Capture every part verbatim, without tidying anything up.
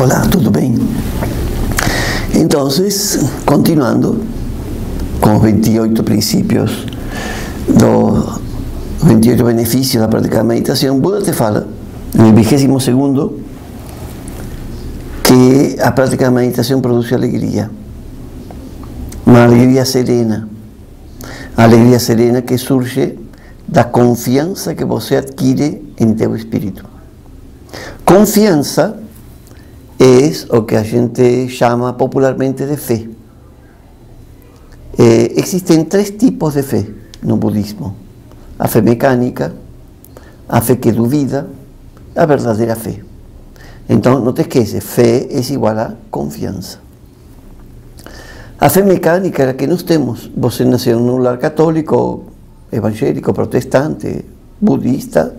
Olá, tudo bem? Então, continuando com os veintiocho princípios, dos veintiocho benefícios da prática da meditação, Buda te fala, no vigésimo segundo, que a prática da meditação produz alegria, uma alegria serena, a alegria serena que surge da confiança que você adquire em teu espírito. Confiança es o que a gente llama popularmente de fe. Eh, existen tres tipos de fe en el budismo: la fe mecánica, la fe que duvida, la verdadera fe. Entonces, no te esqueces, fe es igual a confianza. La fe mecánica es la que nos tenemos. Vos nacés en un lugar católico, evangélico, protestante, budista,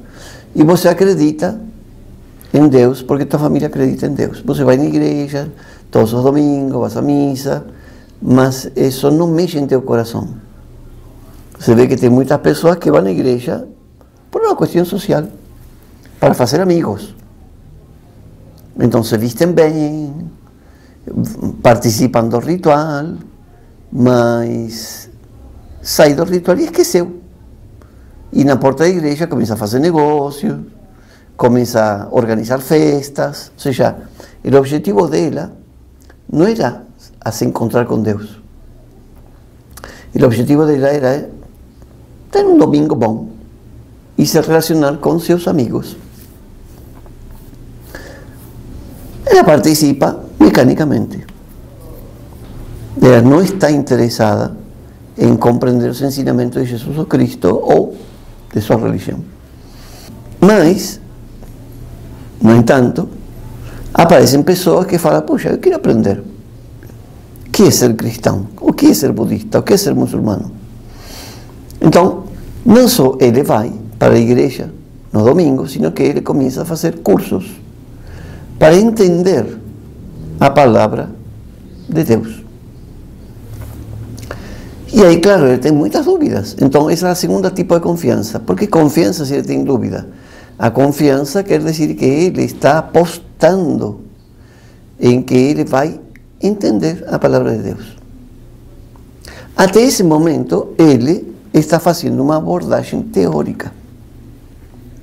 y vos acredita en Dios, porque tu familia acredita en Dios. Você vai na igreja todos los domingos, vas a misa, mas eso no mexe en tu corazón. Se ve que hay muchas personas que van a la igreja por una cuestión social, para hacer amigos. Entonces se visten bien, participan del ritual, mas sai del ritual y esqueceu. Y en la puerta de la iglesia comienza a hacer negocios, comienza a organizar festas. O sea, el objetivo de ella no era hacer encontrar con Dios. El objetivo de ella era tener un domingo bom y se relacionar con sus amigos. Ella participa mecánicamente. Ella no está interesada en comprender los enseñamientos de Jesucristo o de su religión. Mas, no entanto, aparecen personas que falan, puxa, yo quiero aprender. ¿Qué es ser cristão? ¿O qué es ser budista? ¿O qué es ser musulmano? Entonces, no solo él va para la iglesia los domingos, sino que él comienza a hacer cursos para entender la palabra de Dios. Y ahí, claro, él tiene muchas dudas. Entonces, esa es la segunda tipo de confianza. ¿Por qué confianza si él tiene dudas? A confianza quiere decir que él está apostando en que él va a entender la palabra de Dios. Hasta ese momento, él está haciendo una abordaje teórica,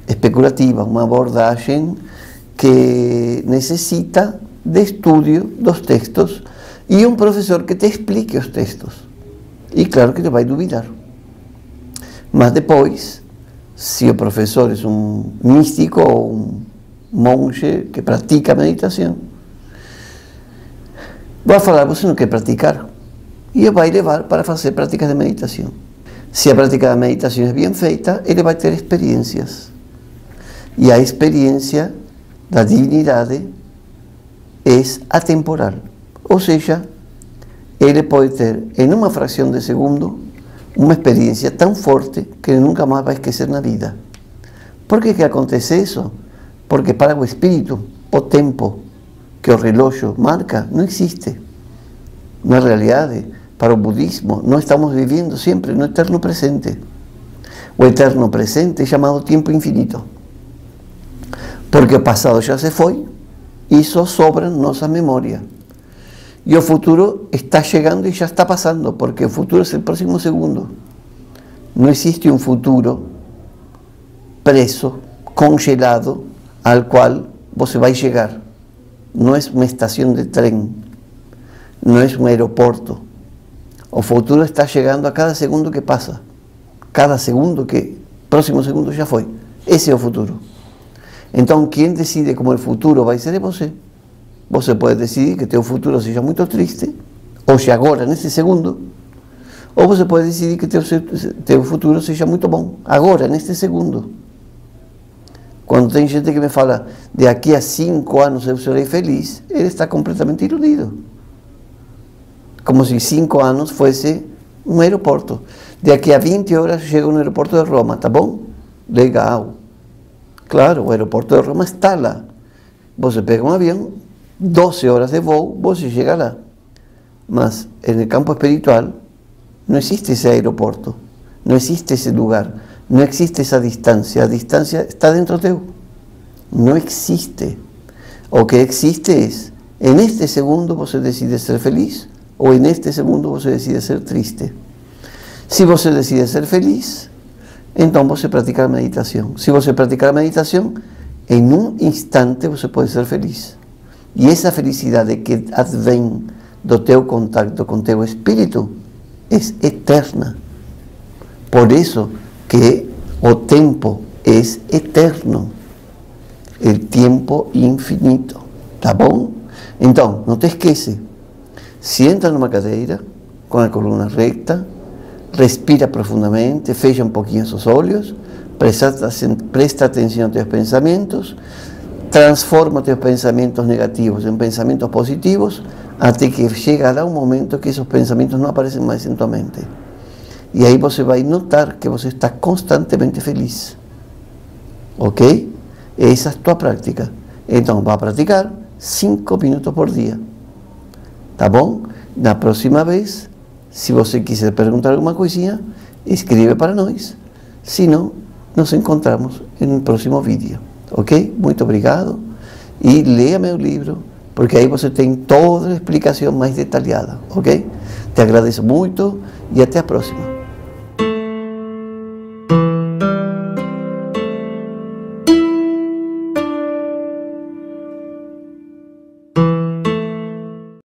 especulativa, una abordaje que necesita de estudio dos textos y un profesor que te explique los textos. Y claro que te va a dudar. Mas después, si el profesor es un místico o un monje que practica meditación, va a falar, você no quer practicar, y va a llevar para hacer prácticas de meditación. Si la práctica de meditación es bien feita, él va a tener experiencias. Y la experiencia de la divinidad es atemporal. O sea, él puede tener en una fracción de segundo una experiencia tan fuerte que nunca más va a esquecer en la vida. ¿Por qué que acontece eso? Porque para el espíritu o tiempo que el reloj marca no existe. No es realidad. Para el budismo no estamos viviendo siempre en un eterno presente. O eterno presente es llamado tiempo infinito. Porque el pasado ya se fue y eso sobra en nuestra memoria. Y el futuro está llegando y ya está pasando, porque el futuro es el próximo segundo. No existe un futuro preso, congelado, al cual vos se va a llegar. No es una estación de tren, no es un aeropuerto. El futuro está llegando a cada segundo que pasa, cada segundo que, próximo segundo ya fue. Ese es el futuro. Entonces, ¿quién decide cómo el futuro va a ser? Vos. Vos podés decidir que tu futuro sea muy triste, o sea ahora, en este segundo, o vos podés decidir que tu futuro sea muy bueno, ahora, en este segundo. Cuando hay gente que me fala, de aquí a cinco años yo seré feliz, él está completamente iludido. Como si cinco años fuese un aeropuerto. De aquí a veinte horas llega un aeropuerto de Roma, ¿está bien? Legal. Claro, el aeropuerto de Roma está lá. Vos pega un avión, doce horas de voo, vos llega lá. Mas en el campo espiritual no existe ese aeropuerto, no existe ese lugar, no existe esa distancia. La distancia está dentro de vos. No existe. o que existe es, en este segundo você decide ser feliz ou en este segundo você decide ser triste. Se você decide ser feliz, então você pratica a meditação. Se você praticar a meditação, em um instante você pode ser feliz. E essa felicidade que advém do teu contacto com teu espírito é eterna. Por isso que o tempo é eterno. É tempo infinito. Tá bom? Então, não te esquece. Sienta numa cadeira com a coluna recta, respira profundamente, fecha um pouquinho seus olhos, presta, presta atenção aos teus pensamentos, transforma teus pensamentos negativos em pensamentos positivos, até que chegará um momento que esses pensamentos não aparecem mais em tua mente. E aí você vai notar que você está constantemente feliz. Ok? Essa é a tua prática. Então, vá praticar cinco minutos por dia. Tá bom? Na próxima vez, se você quiser perguntar alguma coisinha, escreve para nós. Se não, nos encontramos no próximo vídeo. Ok? Muito obrigado. E leia meu livro, porque aí você tem toda a explicação mais detalhada. Ok? Te agradeço muito e até a próxima.